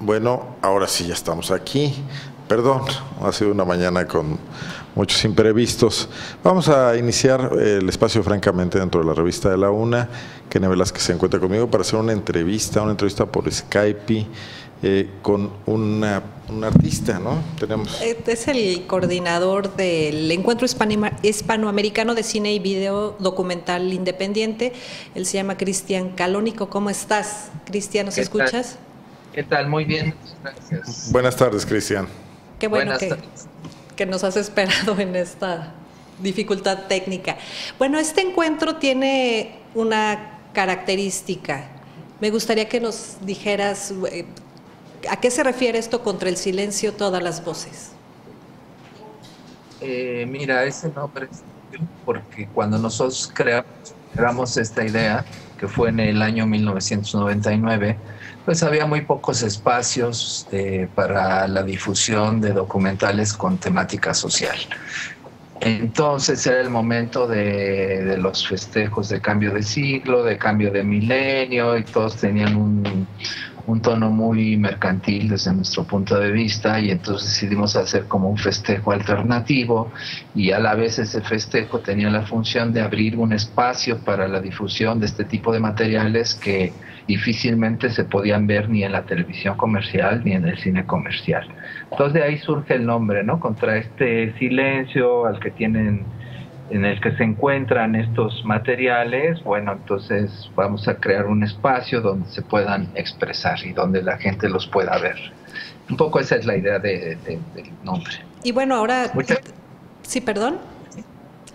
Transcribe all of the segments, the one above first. Bueno, ahora sí ya estamos aquí. Perdón, ha sido una mañana con muchos imprevistos. Vamos a iniciar el espacio francamente dentro de la revista de la UNA. Kenia Velázquez se encuentra conmigo para hacer una entrevista por Skype con un artista, ¿no? Tenemos. Es el coordinador del Encuentro Hispanoamericano de Cine y Video Documental Independiente. Él se llama Cristián Calónico. ¿Cómo estás, Cristian? ¿Nos escuchas? ¿Qué tal? Muy bien, gracias. Buenas tardes, Cristian. Qué bueno que nos has esperado en esta dificultad técnica. Bueno, este encuentro tiene una característica. Me gustaría que nos dijeras a qué se refiere esto contra el silencio, todas las voces. Mira, ese nombre es porque cuando nosotros creamos esta idea, que fue en el año 1999, pues había muy pocos espacios para la difusión de documentales con temática social. Entonces era el momento de los festejos de cambio de siglo, de cambio de milenio, y todos tenían un tono muy mercantil desde nuestro punto de vista, y entonces decidimos hacer como un festejo alternativo, y a la vez ese festejo tenía la función de abrir un espacio para la difusión de este tipo de materiales que difícilmente se podían ver ni en la televisión comercial ni en el cine comercial. Entonces de ahí surge el nombre, ¿no? Contra este silencio al que tienen, en el que se encuentran estos materiales. Bueno, entonces vamos a crear un espacio donde se puedan expresar y donde la gente los pueda ver. Un poco esa es la idea del nombre. Y bueno, ahora... Sí, perdón.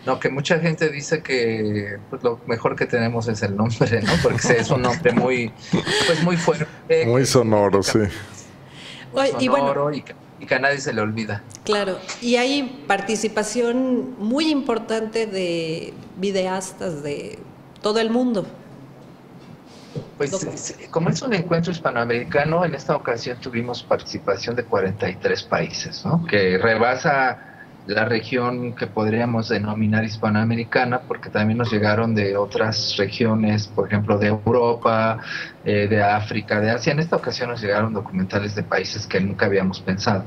No, que mucha gente dice que pues, lo mejor que tenemos es el nombre, ¿no? Porque es un nombre muy, pues, muy fuerte. Muy sonoro, sí. Muy sonoro, y bueno, y que a nadie se le olvida. Claro, y hay participación muy importante de videastas de todo el mundo. Pues como es un encuentro hispanoamericano, en esta ocasión tuvimos participación de 43 países, ¿no? Que rebasa la región que podríamos denominar hispanoamericana, porque también nos llegaron de otras regiones, por ejemplo, de Europa, de África, de Asia. En esta ocasión nos llegaron documentales de países que nunca habíamos pensado.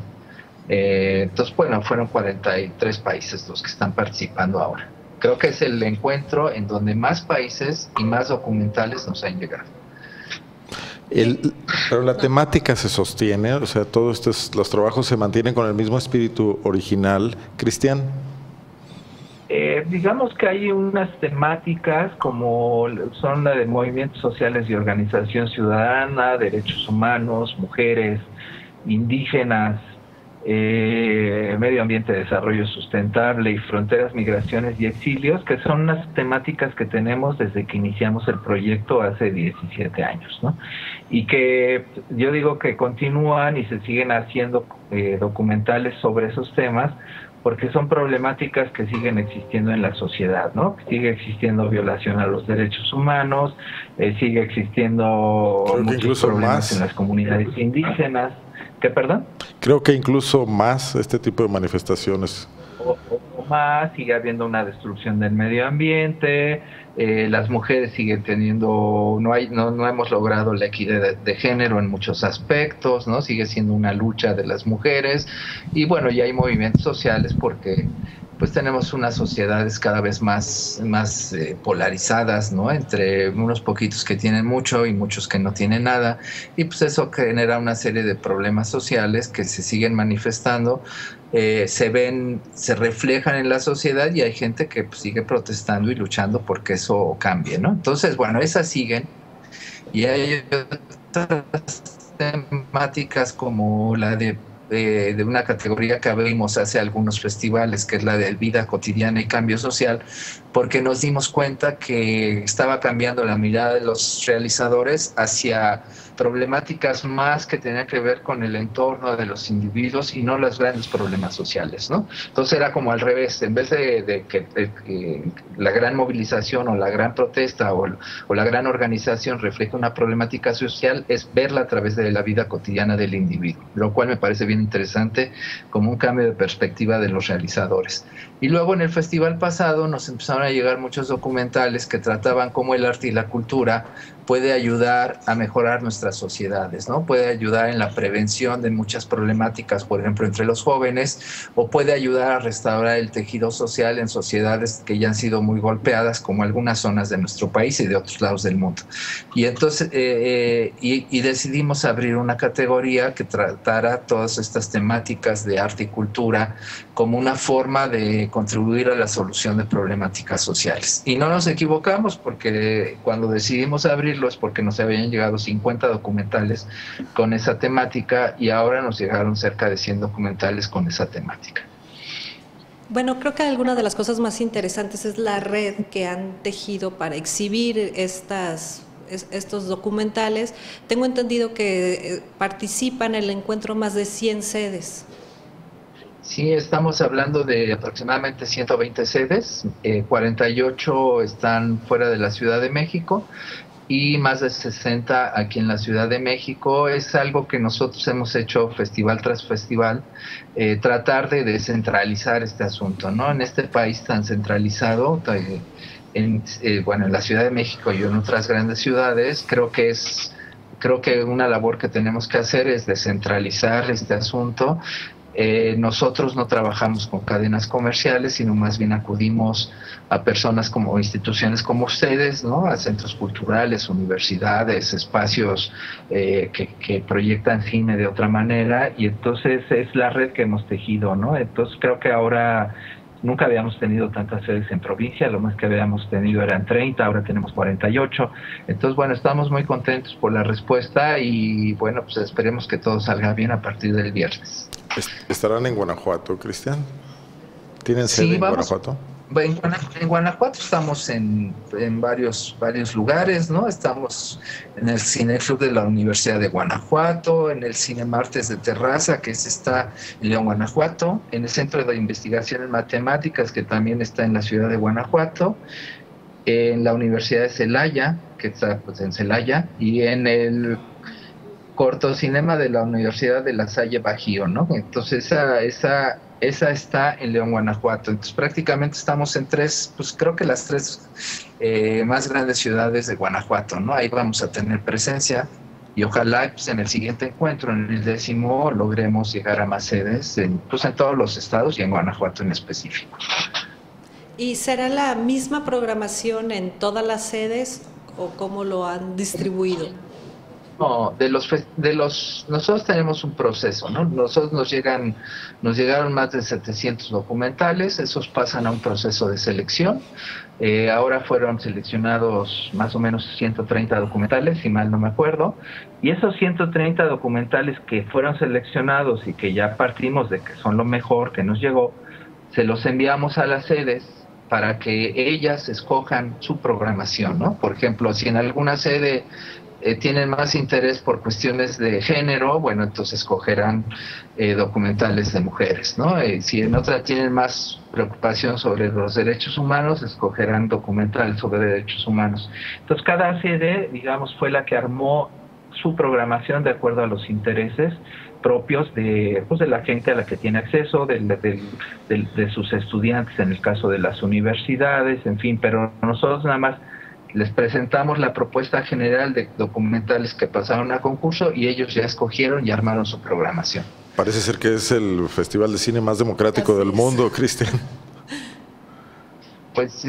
Entonces, bueno, fueron 43 países los que están participando ahora. Creo que es el encuentro en donde más países y más documentales nos han llegado. Pero la temática se sostiene, o sea, todos los trabajos se mantienen con el mismo espíritu original. Cristian. Digamos que hay unas temáticas como son la de movimientos sociales y organización ciudadana, derechos humanos, mujeres, indígenas, medio ambiente, desarrollo sustentable y fronteras, migraciones y exilios, que son unas temáticas que tenemos desde que iniciamos el proyecto hace 17 años, ¿no? Y que yo digo que continúan y se siguen haciendo documentales sobre esos temas, porque son problemáticas que siguen existiendo en la sociedad, ¿no? Sigue existiendo violación a los derechos humanos, sigue existiendo muchos problemas en las comunidades indígenas. ¿Qué, perdón? Creo que incluso más este tipo de manifestaciones. O más, sigue habiendo una destrucción del medio ambiente, las mujeres siguen teniendo, no hemos logrado la equidad de género en muchos aspectos, ¿no? Sigue siendo una lucha de las mujeres, y bueno, ya hay movimientos sociales porque pues tenemos unas sociedades cada vez más polarizadas, ¿no? Entre unos poquitos que tienen mucho y muchos que no tienen nada, y pues eso genera una serie de problemas sociales que se siguen manifestando, se ven, se reflejan en la sociedad, y hay gente que pues, sigue protestando y luchando porque eso cambie, ¿no? Entonces, bueno, esas siguen, y hay otras temáticas como la de una categoría que abrimos hace algunos festivales, que es la de vida cotidiana y cambio social, porque nos dimos cuenta que estaba cambiando la mirada de los realizadores hacia problemáticas más que tenían que ver con el entorno de los individuos y no los grandes problemas sociales, ¿no? Entonces era como al revés, en vez de que la gran movilización o la gran protesta o la gran organización refleje una problemática social, es verla a través de la vida cotidiana del individuo, lo cual me parece bien interesante como un cambio de perspectiva de los realizadores. Y luego en el festival pasado nos empezaron a llegar muchos documentales que trataban cómo el arte y la cultura puede ayudar a mejorar nuestras sociedades, ¿no? Puede ayudar en la prevención de muchas problemáticas, por ejemplo, entre los jóvenes, o puede ayudar a restaurar el tejido social en sociedades que ya han sido muy golpeadas, como algunas zonas de nuestro país y de otros lados del mundo. Y entonces decidimos abrir una categoría que tratara todas estas temáticas de arte y cultura como una forma de contribuir a la solución de problemáticas sociales. Y no nos equivocamos, porque cuando decidimos abrirlo es porque nos habían llegado 50 documentales con esa temática y ahora nos llegaron cerca de 100 documentales con esa temática. Bueno, creo que alguna de las cosas más interesantes es la red que han tejido para exhibir estos documentales. Tengo entendido que participan en el encuentro más de 100 sedes. Sí, estamos hablando de aproximadamente 120 sedes, 48 están fuera de la Ciudad de México y más de 60 aquí en la Ciudad de México. Es algo que nosotros hemos hecho festival tras festival, tratar de descentralizar este asunto, ¿no? En este país tan centralizado, en la Ciudad de México y en otras grandes ciudades, creo que una labor que tenemos que hacer es descentralizar este asunto. Nosotros no trabajamos con cadenas comerciales, sino más bien acudimos a personas como instituciones como ustedes, ¿no? A centros culturales, universidades, espacios que proyectan cine de otra manera, y entonces es la red que hemos tejido, ¿no? Entonces creo que ahora nunca habíamos tenido tantas sedes en provincia, lo más que habíamos tenido eran 30, ahora tenemos 48. Entonces, bueno, estamos muy contentos por la respuesta y, bueno, pues esperemos que todo salga bien a partir del viernes. ¿Estarán en Guanajuato, Cristián? ¿Tienen sede en Guanajuato? En Guanajuato estamos en varios lugares, ¿no? Estamos en el Cine Club de la Universidad de Guanajuato, en el Cine Martes de Terraza, que está en León, Guanajuato, en el Centro de Investigaciones Matemáticas, que también está en la ciudad de Guanajuato, en la Universidad de Celaya, que está pues en Celaya, y en el Cortocinema de la Universidad de La Salle Bajío, ¿no? Entonces esa está en León, Guanajuato. Entonces prácticamente estamos en tres, pues creo que las tres más grandes ciudades de Guanajuato, ¿no? Ahí vamos a tener presencia y ojalá pues, en el siguiente encuentro, en el 10º, logremos llegar a más sedes en todos los estados y en Guanajuato en específico. ¿Y será la misma programación en todas las sedes o cómo lo han distribuido? No, nosotros tenemos un proceso, ¿no? Nosotros nos llegaron más de 700 documentales, esos pasan a un proceso de selección. Ahora fueron seleccionados más o menos 130 documentales, si mal no me acuerdo, y esos 130 documentales que fueron seleccionados y que ya partimos de que son lo mejor que nos llegó, se los enviamos a las sedes para que ellas escojan su programación, ¿no? Por ejemplo, si en alguna sede tienen más interés por cuestiones de género, bueno, entonces escogerán documentales de mujeres, ¿no? Si en otra tienen más preocupación sobre los derechos humanos, escogerán documentales sobre derechos humanos. Entonces, cada sede, digamos, fue la que armó su programación de acuerdo a los intereses propios de la gente a la que tiene acceso, de sus estudiantes, en el caso de las universidades, en fin, pero nosotros nada más les presentamos la propuesta general de documentales que pasaron a concurso y ellos ya escogieron y armaron su programación. Parece ser que es el festival de cine más democrático del mundo, Cristian. Pues,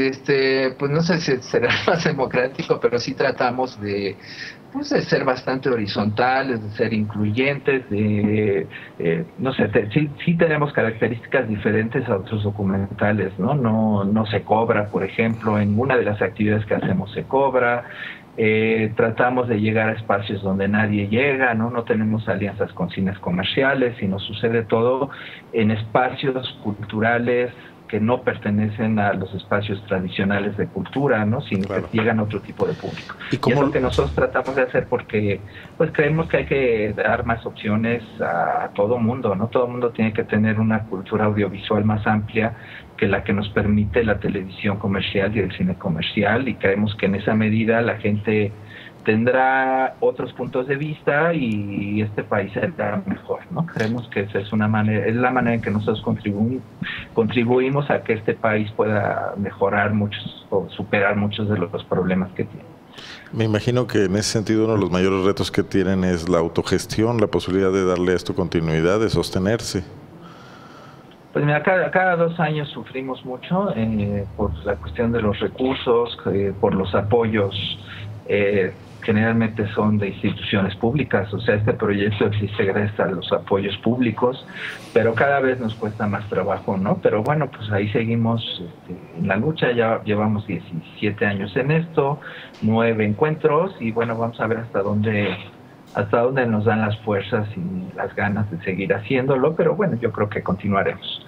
pues no sé si será más democrático, pero sí tratamos de ser bastante horizontales, de ser incluyentes, sí tenemos características diferentes a otros documentales, ¿no? No se cobra, por ejemplo, en una de las actividades que hacemos se cobra. Tratamos de llegar a espacios donde nadie llega, ¿no? No tenemos alianzas con cines comerciales, sino sucede todo en espacios culturales que no pertenecen a los espacios tradicionales de cultura, ¿no? Sino claro, que llegan a otro tipo de público. Y es lo que nosotros tratamos de hacer porque pues creemos que hay que dar más opciones a todo mundo, ¿no? Todo mundo tiene que tener una cultura audiovisual más amplia que la que nos permite la televisión comercial y el cine comercial, y creemos que en esa medida la gente tendrá otros puntos de vista y este país será mejor, ¿no? Creemos que esa es la manera en que nosotros contribuimos a que este país pueda mejorar muchos o superar muchos de los problemas que tiene. Me imagino que en ese sentido uno de los mayores retos que tienen es la autogestión, la posibilidad de darle a esto continuidad, de sostenerse. Pues mira, cada 2 años sufrimos mucho por la cuestión de los recursos, por los apoyos, generalmente son de instituciones públicas, o sea, este proyecto existe gracias a los apoyos públicos, pero cada vez nos cuesta más trabajo, ¿no? Pero bueno, pues ahí seguimos en la lucha, ya llevamos 17 años en esto, 9 encuentros, y bueno, vamos a ver hasta dónde nos dan las fuerzas y las ganas de seguir haciéndolo, pero bueno, yo creo que continuaremos.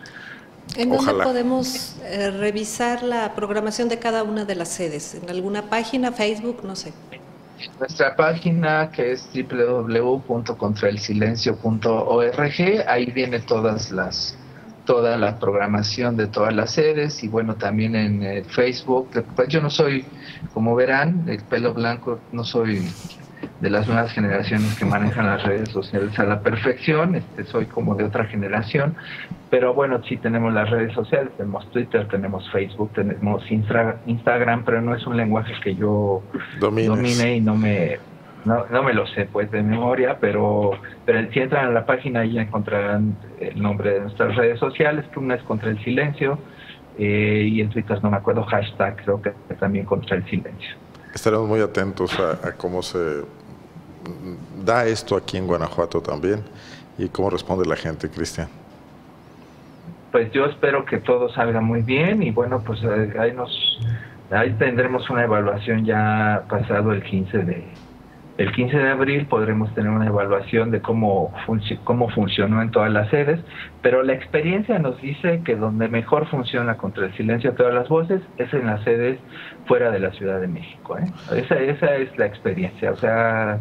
¿En dónde podemos revisar la programación de cada una de las sedes? ¿En alguna página, Facebook, no sé? Nuestra página, que es www.contraelsilencio.org, ahí viene toda la programación de todas las sedes, y bueno, también en Facebook. Pues yo no soy, como verán, el pelo blanco, no soy de las nuevas generaciones que manejan las redes sociales a la perfección, soy como de otra generación, pero bueno, sí tenemos las redes sociales, tenemos Twitter, tenemos Facebook, tenemos Instagram, pero no es un lenguaje que yo domine y no me lo sé pues de memoria, pero si entran a la página ya encontrarán el nombre de nuestras redes sociales, que una es Contra el Silencio, y en Twitter no me acuerdo, hashtag creo que también Contra el Silencio. Estaremos muy atentos a cómo se da esto aquí en Guanajuato también y cómo responde la gente, Cristian. Pues yo espero que todo salga muy bien y bueno, pues ahí tendremos una evaluación ya pasado el 15 de abril, podremos tener una evaluación de cómo funcionó en todas las sedes, pero la experiencia nos dice que donde mejor funciona Contra el Silencio, todas las voces, es en las sedes fuera de la Ciudad de México, ¿eh? Esa es la experiencia, o sea,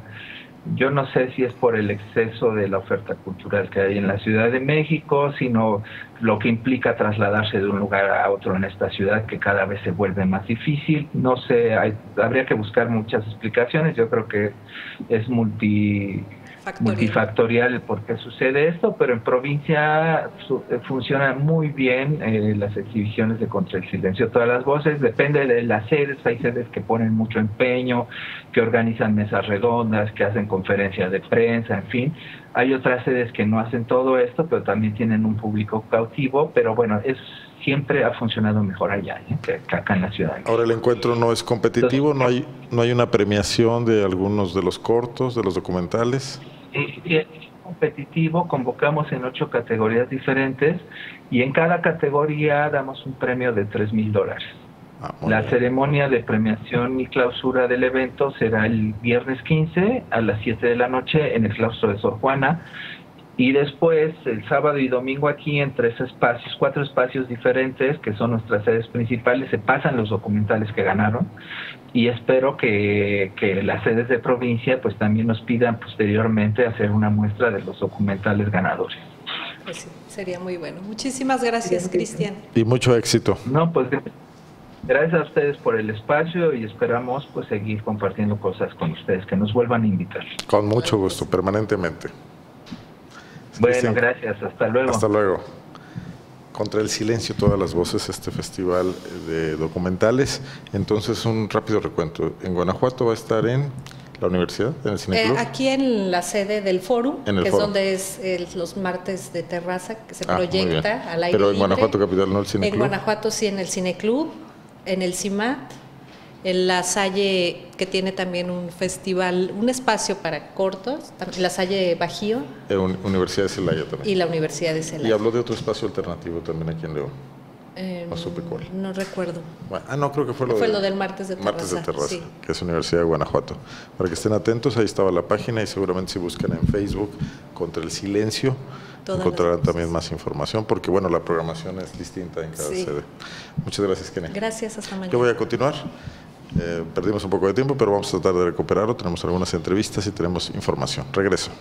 yo no sé si es por el exceso de la oferta cultural que hay en la Ciudad de México, sino lo que implica trasladarse de un lugar a otro en esta ciudad que cada vez se vuelve más difícil. No sé, habría que buscar muchas explicaciones. Yo creo que es multifactorial el por qué sucede esto, pero en provincia funcionan muy bien las exhibiciones de Contra el Silencio, todas las voces, depende de las sedes, hay sedes que ponen mucho empeño, que organizan mesas redondas, que hacen conferencias de prensa, en fin, hay otras sedes que no hacen todo esto, pero también tienen un público cautivo, pero bueno, siempre ha funcionado mejor allá, ¿eh?, que acá en la ciudad. Ahora el encuentro no es competitivo, entonces, no hay una premiación de algunos de los cortos, de los documentales. Es competitivo, convocamos en 8 categorías diferentes y en cada categoría damos un premio de $3,000. La ceremonia de premiación y clausura del evento será el viernes 15 a las 7 de la noche en el claustro de Sor Juana. Y después, el sábado y domingo aquí, en 3 espacios, 4 espacios diferentes, que son nuestras sedes principales, se pasan los documentales que ganaron. Y espero que las sedes de provincia pues también nos pidan posteriormente hacer una muestra de los documentales ganadores. Pues sí, sería muy bueno. Muchísimas gracias, Cristian. Y mucho éxito. No, pues gracias a ustedes por el espacio y esperamos pues seguir compartiendo cosas con ustedes, que nos vuelvan a invitar. Con mucho gusto, permanentemente. Bueno, gracias. Hasta luego. Hasta luego. Contra el Silencio, todas las voces, este festival de documentales. Entonces, un rápido recuento. En Guanajuato va a estar en la universidad, en el Cine Club. Aquí en la sede del Fórum, que es donde es los martes de Terraza, que se proyecta al aire libre. Pero en Guanajuato Capital no el Cine Club. En Guanajuato sí, en el Cine Club, en el CIMAT, en La Salle, que tiene también un festival, un espacio para cortos, La Salle Bajío. Universidad de Celaya también. Y la Universidad de Celaya. Y habló de otro espacio alternativo también aquí en León. No supe cuál. No recuerdo. Bueno, no, creo que fue lo del martes de Terraza. Martes de Terraza, sí. Que es Universidad de Guanajuato. Para que estén atentos, ahí estaba la página y seguramente si buscan en Facebook Contra el Silencio, encontrarán también más información, porque bueno, la programación es distinta en cada sede. Muchas gracias, Kenia. Gracias, hasta mañana. Yo voy a continuar. Perdimos un poco de tiempo, pero vamos a tratar de recuperarlo. Tenemos algunas entrevistas y tenemos información. Regreso.